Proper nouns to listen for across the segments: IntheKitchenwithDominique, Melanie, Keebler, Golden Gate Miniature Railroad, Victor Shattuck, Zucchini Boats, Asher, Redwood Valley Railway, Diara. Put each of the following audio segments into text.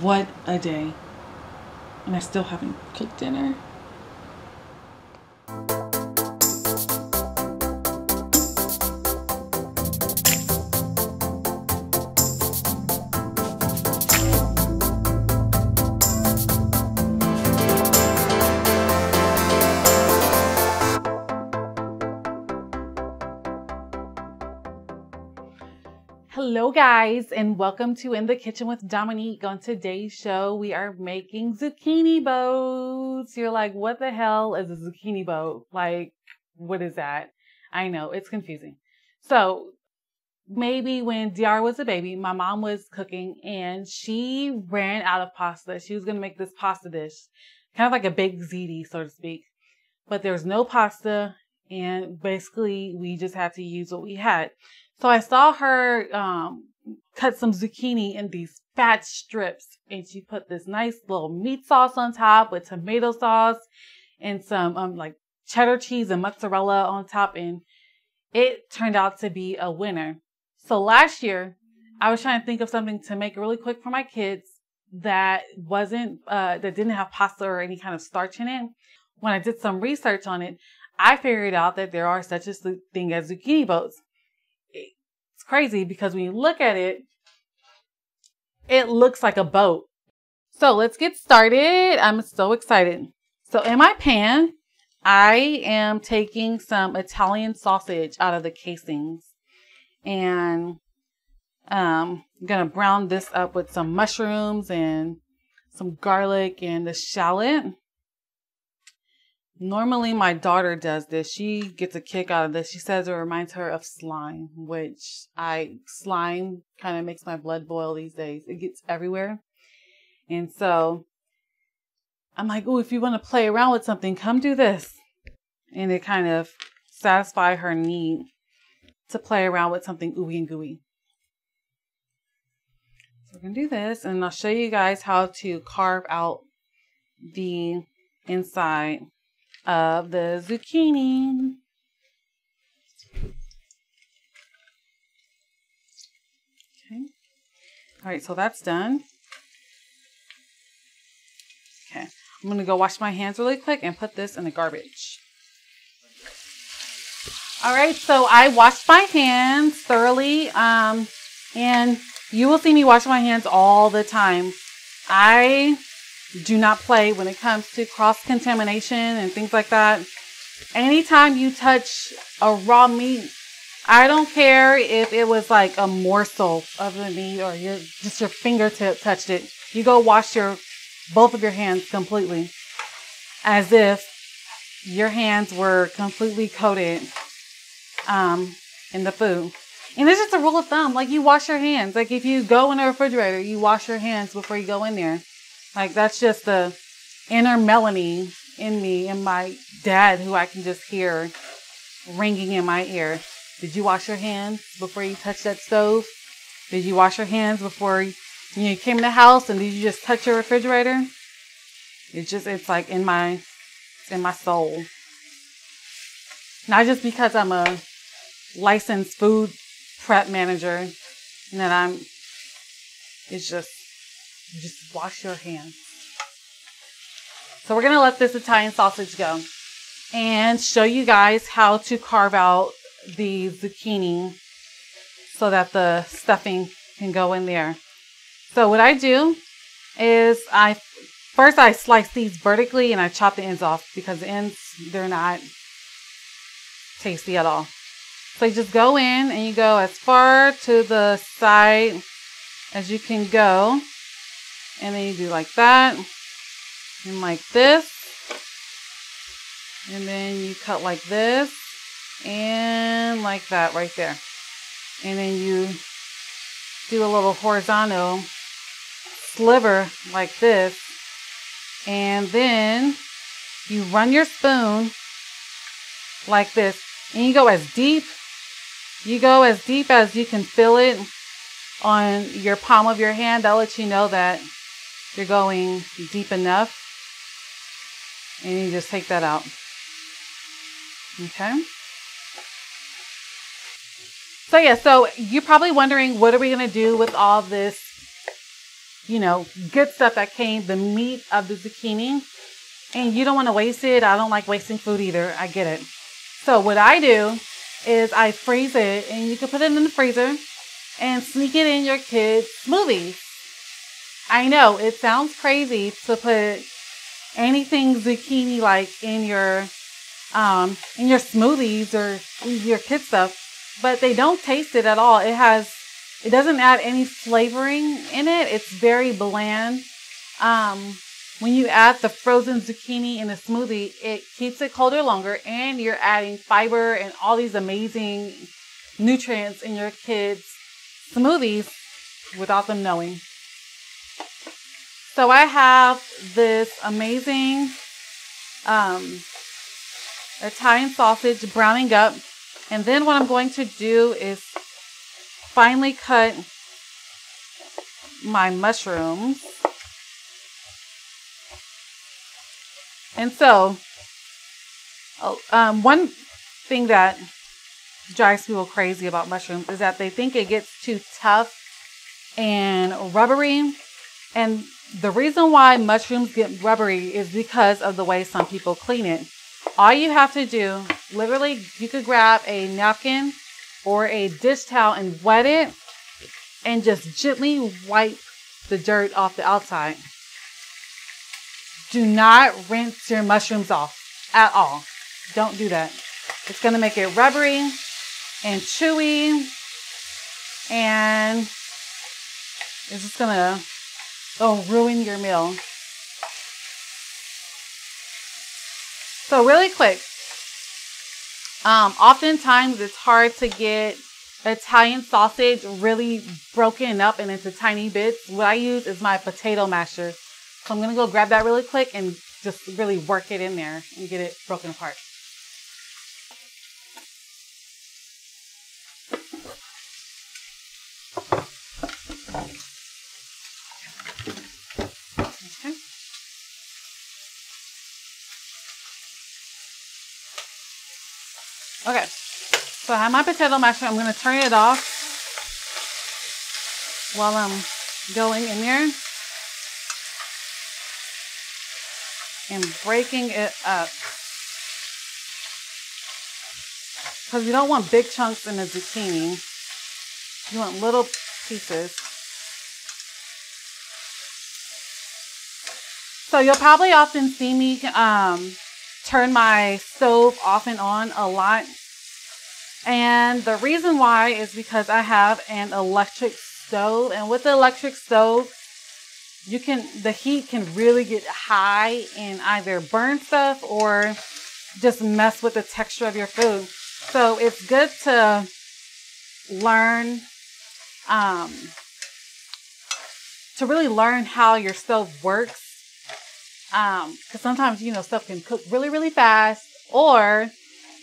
What a day. And I still haven't cooked dinner. Hello guys, and welcome to In the Kitchen with Dominique. On today's show, we are making zucchini boats. You're like, what the hell is a zucchini boat? Like, what is that? I know, it's confusing. So maybe when Diara was a baby, my mom was cooking and she ran out of pasta. She was gonna make this pasta dish, kind of like a baked ziti, so to speak. But there was no pasta and basically we just had to use what we had. So I saw her cut some zucchini in these fat strips, and she put this nice little meat sauce on top with tomato sauce and some like cheddar cheese and mozzarella on top, and it turned out to be a winner. So last year, I was trying to think of something to make really quick for my kids that wasn't that didn't have pasta or any kind of starch in it. When I did some research on it, I figured out that there are such a thing as zucchini boats. It's crazy because when you look at it, it looks like a boat. So let's get started. I'm so excited. So in my pan, I am taking some Italian sausage out of the casings, and I'm gonna brown this up with some mushrooms and some garlic and the shallot. Normally my daughter does this. She gets a kick out of this. She says it reminds her of slime, which slime kind of makes my blood boil these days. It gets everywhere. And so I'm like, oh, if you want to play around with something, come do this. And it kind of satisfies her need to play around with something ooey and gooey. So we're going to do this, and I'll show you guys how to carve out the inside of the zucchini. Okay. All right, so that's done. Okay, I'm gonna go wash my hands really quick and put this in the garbage. All right, so I washed my hands thoroughly, and you will see me wash my hands all the time. I do not play when it comes to cross-contamination and things like that. Anytime you touch a raw meat, I don't care if it was like a morsel of the meat or just your fingertip touched it. You go wash both of your hands completely, as if your hands were completely coated in the food. And there's just a rule of thumb, like you wash your hands. Like if you go in the refrigerator, you wash your hands before you go in there. Like, that's just the inner Melanie in me and my dad, who I can just hear ringing in my ear. Did you wash your hands before you touched that stove? Did you wash your hands before you came in the house? And did you just touch your refrigerator? It's like in my soul. Not just because I'm a licensed food prep manager, and that it's just, just wash your hands. So we're gonna let this Italian sausage go and show you guys how to carve out the zucchini so that the stuffing can go in there. So what I do is I first slice these vertically and I chop the ends off, because the ends, they're not tasty at all. So you just go in and you go as far to the side as you can go. And then you do like that, and like this, and then you cut like this, and like that right there. And then you do a little horizontal sliver like this, and then you run your spoon like this, and you go as deep as you can feel it on your palm of your hand. That'll let you know that you're going deep enough, and you just take that out. Okay. So yeah, so you're probably wondering, what are we gonna do with all this you know, good stuff that came, the meat of the zucchini. And you don't want to waste it. I don't like wasting food either. I get it. So what I do is I freeze it, and you can put it in the freezer and sneak it in your kids' smoothies. I know it sounds crazy to put anything zucchini like in your smoothies or your kids' stuff, but they don't taste it at all. It doesn't add any flavoring in it. It's very bland. When you add the frozen zucchini in a smoothie, it keeps it colder longer, and you're adding fiber and all these amazing nutrients in your kids' smoothies without them knowing. So I have this amazing Italian sausage browning up. And then what I'm going to do is finely cut my mushrooms. And so, one thing that drives people crazy about mushrooms is that they think it gets too tough and rubbery. And the reason why mushrooms get rubbery is because of the way some people clean it. All you have to do, literally, you could grab a napkin or a dish towel and wet it and just gently wipe the dirt off the outside. Do not rinse your mushrooms off at all. Don't do that. It's going to make it rubbery and chewy, and it's just going to ruin your meal. So really quick, oftentimes it's hard to get Italian sausage really broken up and into tiny bits. What I use is my potato masher. So I'm going to go grab that really quick and just really work it in there and get it broken apart. Okay. Okay. So I have my potato masher. I'm going to turn it off while I'm going in there and breaking it up, because you don't want big chunks in the zucchini. You want little pieces. So you'll probably often see me turn my stove off and on a lot. And the reason why is because I have an electric stove, and with the electric stove, the heat can really get high and either burn stuff or just mess with the texture of your food. So it's good to really learn how your stove works. Because sometimes, you know, stuff can cook really, really fast, or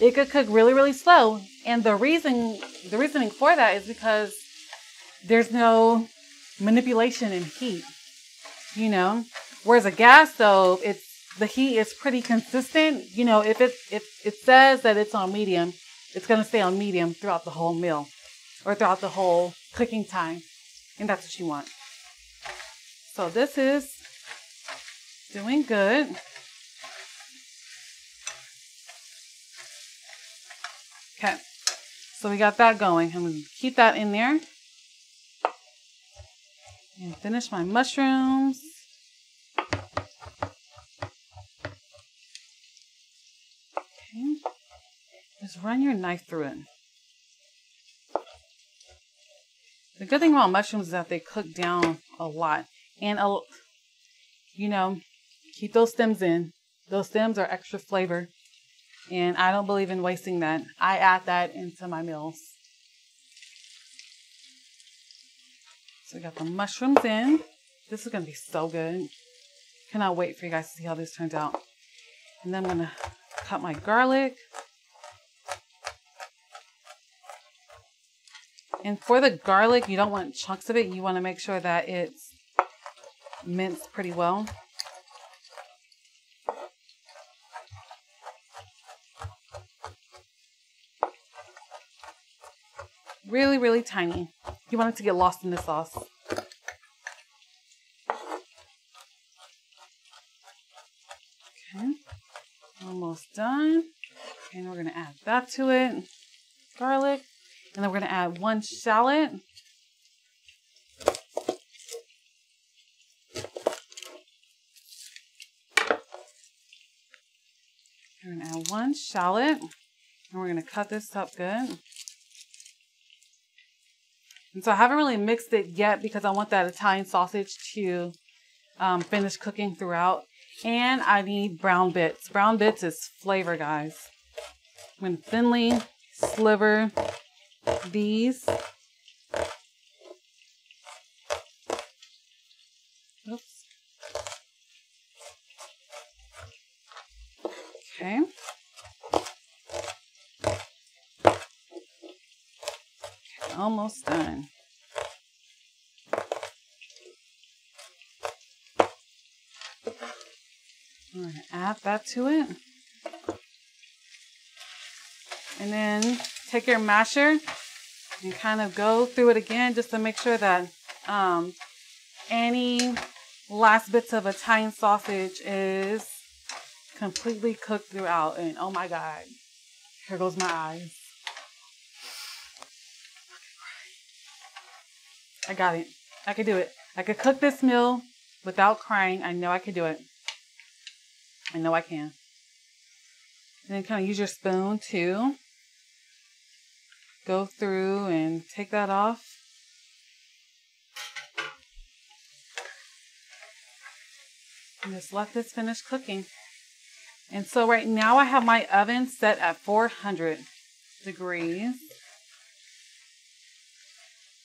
it could cook really, really slow. And the reasoning for that is because there's no manipulation in heat. You know, whereas a gas stove, the heat is pretty consistent. You know, if it says that it's on medium, it's going to stay on medium throughout the whole meal or throughout the whole cooking time. And that's what you want. So this is doing good. Okay. So we got that going. I'm going to keep that in there. And finish my mushrooms. Okay. Just run your knife through it. The good thing about mushrooms is that they cook down a lot. And, you know, keep those stems in. Those stems are extra flavor. And I don't believe in wasting that. I add that into my meals. So we got the mushrooms in. This is going to be so good. Cannot wait for you guys to see how this turns out. And then I'm going to cut my garlic. And for the garlic, you don't want chunks of it. You want to make sure that it's minced pretty well. Really, really tiny. You want it to get lost in the sauce. Okay, almost done. And we're gonna add that to it, garlic, and then we're gonna add one shallot. We're gonna add one shallot, and we're gonna cut this up good. And so I haven't really mixed it yet because I want that Italian sausage to finish cooking throughout. And I need brown bits. Brown bits is flavor, guys. I'm going to thinly sliver these. Oops. Okay. Almost done. I'm going to add that to it. And then take your masher and kind of go through it again just to make sure that any last bits of Italian sausage is completely cooked throughout. And oh my God, here goes my eyes. I got it. I could do it. I could cook this meal without crying. I know I could do it. I know I can. And then kind of use your spoon to go through and take that off. And just let this finish cooking. And so right now I have my oven set at 400 degrees.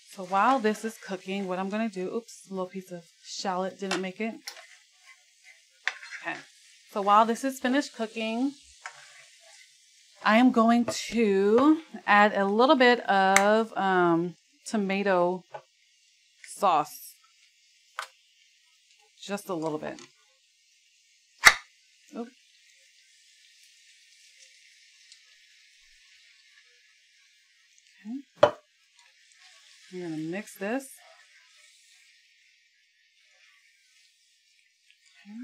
So while this is cooking, what I'm going to do, oops, a little piece of shallot didn't make it. Okay. So while this is finished cooking, I am going to add a little bit of tomato sauce. Just a little bit. Oops. Okay. I'm going to mix this. Okay.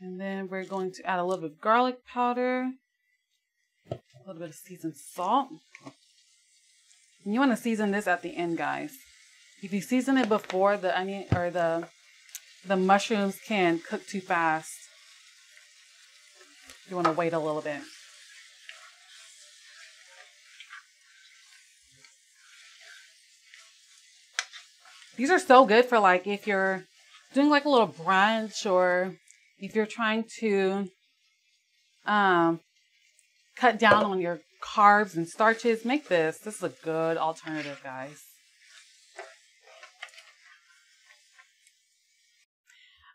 And then we're going to add a little bit of garlic powder, a little bit of seasoned salt. And you want to season this at the end, guys. If you season it before, the onion or the mushrooms can cook too fast. You want to wait a little bit. These are so good for like if you're doing like a little brunch or if you're trying to cut down on your carbs and starches. Make this. This is a good alternative, guys.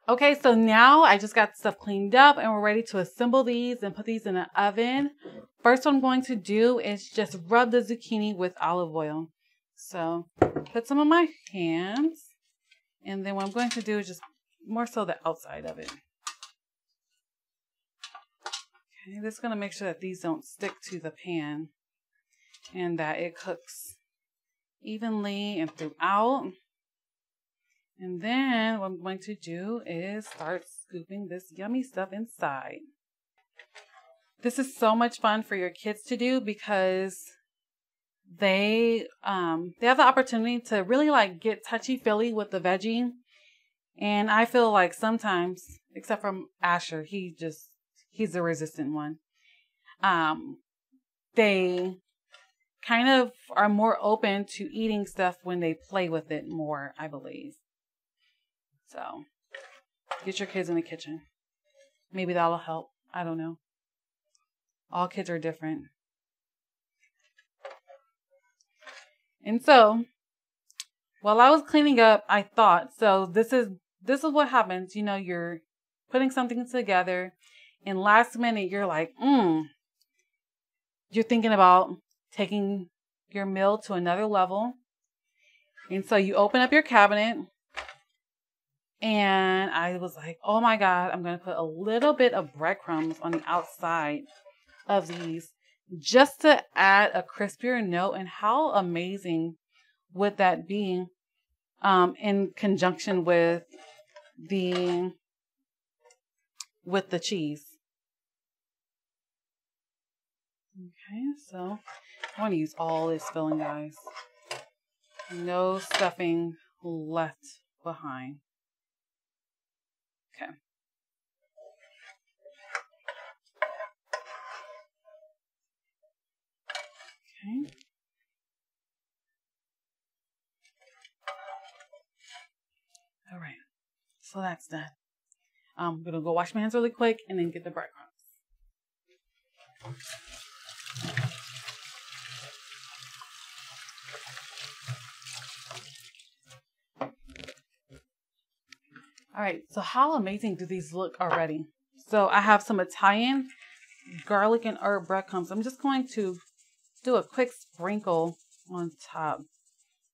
Okay, so now I just got stuff cleaned up and we're ready to assemble these and put these in the oven. First, what I'm going to do is just rub the zucchini with olive oil. So put some on my hands, and then what I'm going to do is just more so the outside of it. Okay, this is going to make sure that these don't stick to the pan and that it cooks evenly and throughout. And then what I'm going to do is start scooping this yummy stuff inside. This is so much fun for your kids to do because they have the opportunity to really like get touchy-feely with the veggie. And I feel like sometimes, except for Asher, he's the resistant one. They kind of are more open to eating stuff when they play with it more, I believe. So get your kids in the kitchen. Maybe that'll help. I don't know. All kids are different. And so, while I was cleaning up, I thought, so this is what happens. You know, you're putting something together and last minute you're like, you're thinking about taking your meal to another level. And so you open up your cabinet and I was like, oh my God, I'm going to put a little bit of breadcrumbs on the outside of these, just to add a crispier note. And how amazing would that be in conjunction with the with the cheese. Okay, so I want to use all this filling, guys. No stuffing left behind. Okay. Okay. All right, so that's done. I'm gonna go wash my hands really quick and then get the breadcrumbs. All right, so how amazing do these look already? So I have some Italian garlic and herb breadcrumbs. I'm just going to do a quick sprinkle on top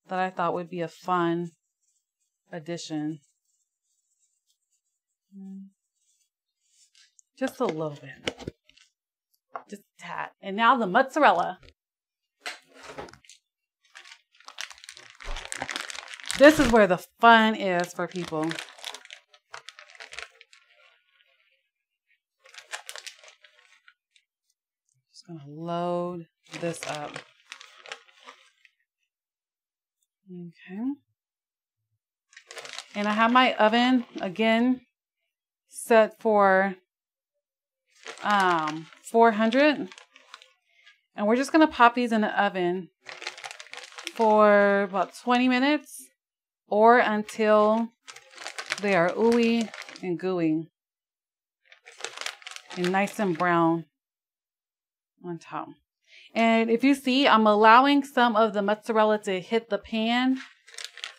that I thought would be a fun addition. Just a little bit, just a tad. And now the mozzarella. This is where the fun is for people. I'm gonna load this up. Okay. And I have my oven again set for 400. And we're just gonna pop these in the oven for about 20 minutes or until they are ooey and gooey and nice and brown on top. And if you see, I'm allowing some of the mozzarella to hit the pan.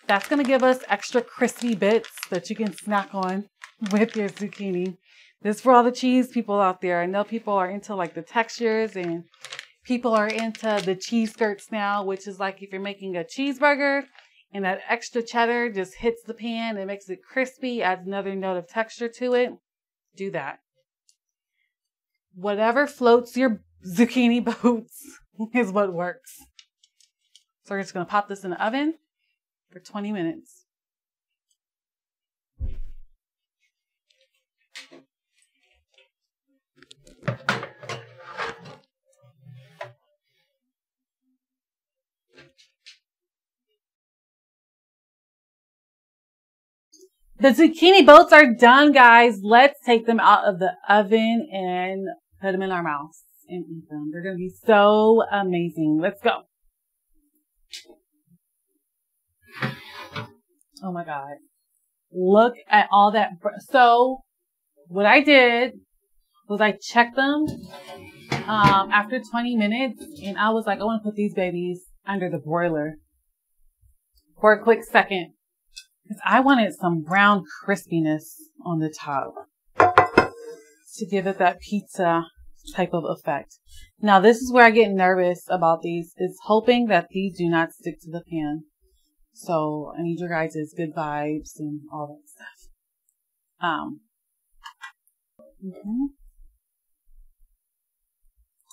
That's going to give us extra crispy bits that you can snack on with your zucchini. This is for all the cheese people out there. I know people are into like the textures, and people are into the cheese skirts now, which is like if you're making a cheeseburger and that extra cheddar just hits the pan and makes it crispy, adds another note of texture to it. Do that. Whatever floats your zucchini boats is what works. So we're just going to pop this in the oven for 20 minutes. The zucchini boats are done, guys. Let's take them out of the oven and put them in our mouths and eat them. They're going to be so amazing. Let's go. Oh my God. Look at all that. So what I did was I checked them after 20 minutes and I was like, I want to put these babies under the broiler for a quick second because I wanted some brown crispiness on the top to give it that pizza type of effect. Now this is where I get nervous about these, is hoping that these do not stick to the pan. So I need your guys' good vibes and all that stuff.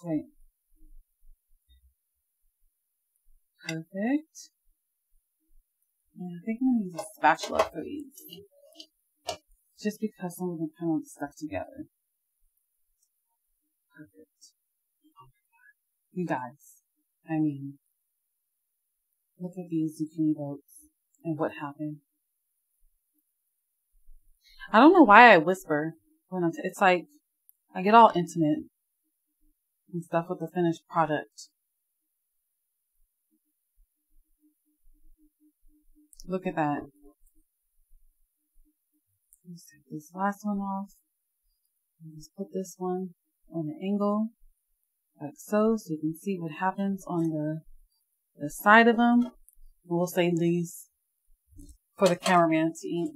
Right. Perfect. And I think I'm gonna use a spatula for these, just because some of them kind of stuck together. Perfect. You guys, I mean, look at these zucchini boats and what happened. I don't know why I whisper when I'm, it's like I get all intimate and stuff with the finished product. Look at that. Let's take this last one off. Let's put this one on an angle, like so, so you can see what happens on the side of them. We'll save these for the cameraman to eat.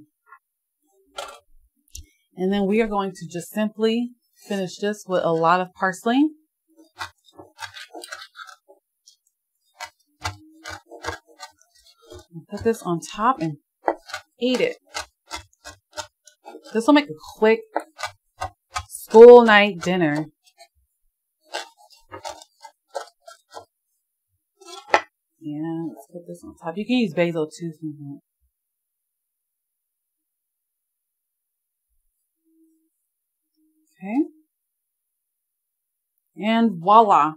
And then we are going to just simply finish this with a lot of parsley. And put this on top and eat it. This will make a quick school night dinner. Yeah, let's put this on top. You can use basil too if you want. Okay. And voila.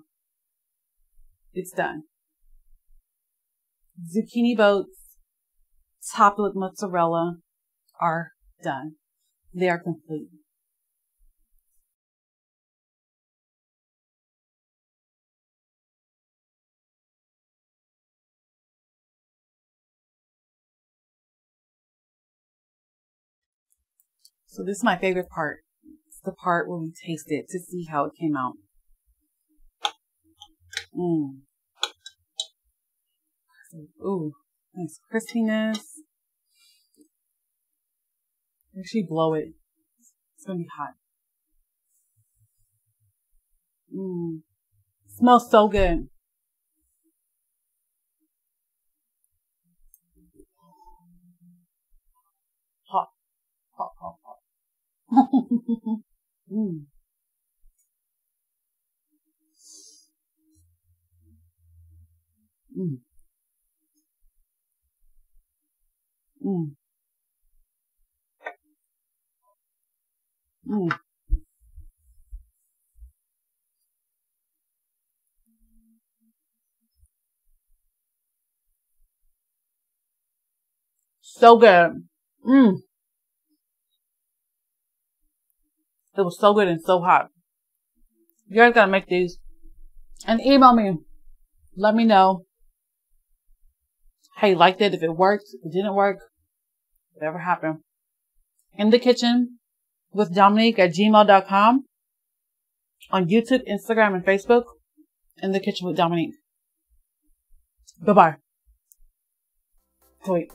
It's done. Zucchini boats, top-lip mozzarella are done. They are complete. So this is my favorite part. It's the part where we taste it to see how it came out. Mmm. Ooh, nice crispiness. Actually blow it. It's gonna be hot. Mmm. Smells so good. Hot. Hot, hot, hot. Mmm. Mmm. Mmm. Mmm. So good. Mmm. It was so good and so hot. You guys gotta make these and email me. Let me know how you liked it, if it worked, if it didn't work. Whatever happened. IntheKitchenwithDominique@gmail.com. On YouTube, Instagram, and Facebook. In the Kitchen with Dominique. Bye-bye. Wait.